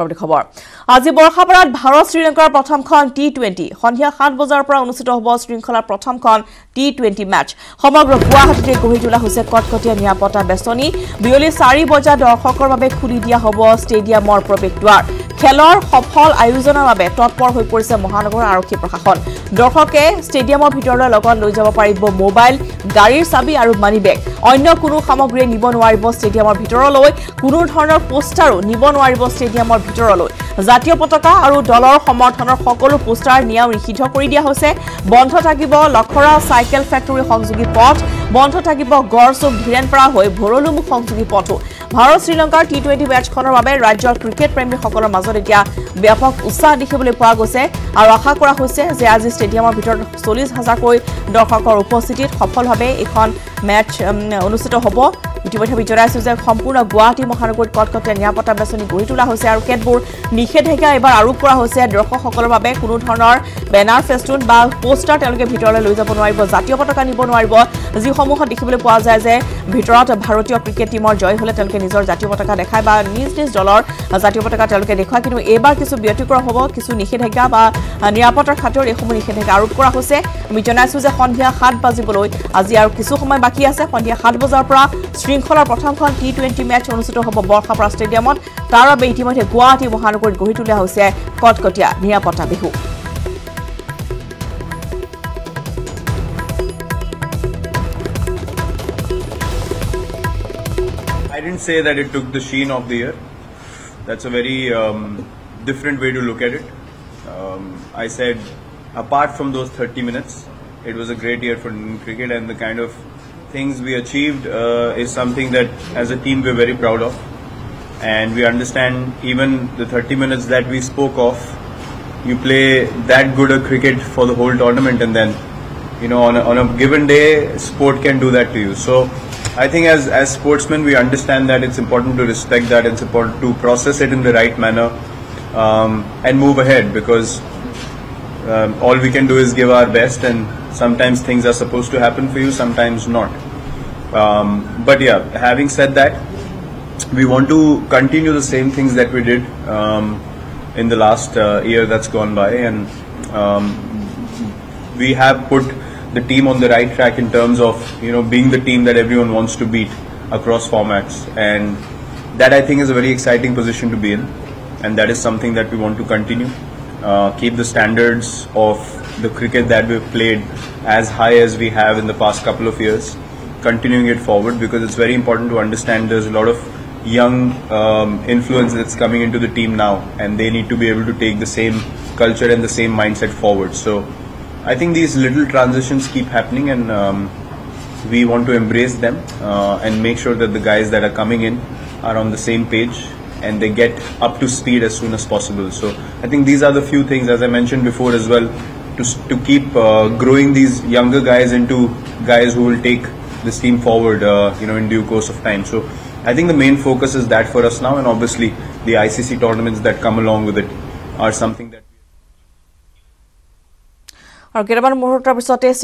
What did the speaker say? পৰৱৰ্তী খবৰ আজি বৰখাপাৰাত ভাৰত শ্ৰীলংকাৰ প্ৰথমখন টি20 সন্ধিয়া 7 বজাৰ পৰা অনুষ্ঠিত হ'ব শৃংখলাৰ প্ৰথমখন টি20 ম্যাচ সমগ্ৰ গুৱাহাটীতে গঢ়িতোলা হৈছে কটকটীয়া নিৰাপত্তা বেষ্টনী বিয়লি 4 বজাৰ দৰ্শকৰ বাবে খুলি দিয়া হ'ব ষ্টেডিয়ামৰ প্ৰৱেশদ্বাৰ খেলৰ সফল আয়োজনৰ বাবে তৎপৰ হৈ পৰিছে মহানগৰ আৰক্ষী প্ৰশাসন দৰ্শকে ষ্টেডিয়ামৰ ভিতৰলৈ লগত লৈ যাব পাৰিব মোবাইল গাড়ীৰ চাবি আৰু মানি বেগ অন্য কোনো সামগ্ৰী নিব নোৱাৰিব ষ্টেডিয়ামৰ ভিতৰলৈ কোনো ধৰণৰ পোষ্টাৰো নিব নোৱাৰিব ষ্টেডিয়ামৰ ভিতৰলৈ জাতীয় পতাকা আৰু দলৰ সমৰ্থনৰ সকলো পোষ্টাৰ নিয়া নিষিদ্ধ কৰি দিয়া হৈছে বন্ধ থাকিব লখৰা সাইকেল ফ্যাক্টৰী সংযোগী পথ বন্ধ থাকিব গড়চুক ধীৰেনপাৰা হৈ ভৰলুমুখ সংযোগী পথ ভাৰত শ্ৰীলংকাৰ টি20 ম্যাচখনৰ বাবে ৰাজ্যৰ ক্ৰিকেট প্ৰেমীসকলৰ মাজত এতিয়া ব্যাপক উৎসাহ দেখিবলৈ পোৱা গৈছে আৰু আশা কৰা হৈছে যে আজি ষ্টেডিয়ামৰ ভিতৰত 40,000 কৈ দৰ্শকৰ উপস্থিতিত সফলভাৱে এখন ম্যাচ অনুষ্ঠিত হ'ব ইতিমধ্যে বিজৰাইছে যে সম্পূৰ্ণ গুৱাহাটী মহানগৰত কটকটীয়া নিৰাপত্তা বেষ্টনী গঢ়ি তোলা হৈছে আৰু কেতবোৰ নিষেধাজ্ঞা এবাৰ আৰোপ কৰা হৈছে দৰ্শকসকলৰ বাবে কোনো ধৰণৰ বেনাৰ ফেষ্টুন বা পোষ্টাৰ তেওঁলোকে ভিতৰলৈ লৈ যাব নোৱাৰিব জাতীয় পতাকা নিব নোৱাৰিব যিসমূহত দেখিবলৈ পোৱা যায় যে ভিতৰত ভাৰতীয় ক্ৰিকেট টিমৰ জয় হ'লে তেওঁলোকে নিজৰ জাতীয় পতাকা দেখায় বা নিজ নিজ দলৰ জাতীয় পতাকা তেওঁলোকে দেখুৱায় কিন্তু এবাৰ কিছু ব্যতিক্ৰম হ'ব কিছু নিষেধাজ্ঞা বা নিৰাপত্তাৰ খাতিৰত এইসমূহ নিষেধাজ্ঞা আৰোপ কৰা হৈছে আমি জনাইছো যে সন্ধিয়া 7 বাজিবলৈ আজি আৰু কিছু সময় বাকী আছে সন্ধিয়া 7 বজাৰ পৰা শৃংখলাৰ প্ৰথমখন টি20 ম্যাচ অনুষ্ঠিত হ'ব বৰখাপাৰা ষ্টেডিয়ামত তাৰ বাবে ইতিমধ্যে গুৱাহাটী মহানগৰত গঢ়ি তোলা হৈছে কটকটীয়া নিৰাপত্তা Bihu I didn't say that it took the sheen of the year. That's a very different way to look at it. I said, apart from those 30 minutes, it was a great year for Indian cricket, and the kind of things we achieved is something that, as a team, we're very proud of. And we understand even the 30 minutes that we spoke of. You play that good a cricket for the whole tournament, and then, you know, on a given day, sport can do that to you. So. I think as sportsmen we understand that it's important to respect that, it's important to process it in the right manner and move ahead because all we can do is give our best and sometimes things are supposed to happen for you, sometimes not. But yeah, having said that, we want to continue the same things that we did in the last year that's gone by and we have put the team on the right track in terms of being the team that everyone wants to beat across formats and that I think is a very exciting position to be in and that is something that we want to continue keep the standards of the cricket that we've played as high as we have in the past couple of years continuing it forward because it's very important to understand there's a lot of young influence that's coming into the team now and they need to be able to take the same culture and the same mindset forward so I think these little transitions keep happening and we want to embrace them and make sure that the guys that are coming in are on the same page and they get up to speed as soon as possible. So I think these are the few things, as I mentioned before as well, to keep growing these younger guys into guys who will take this team forward in due course of time. So I think the main focus is that for us now and obviously the ICC tournaments that come along with it are something that... Or get about more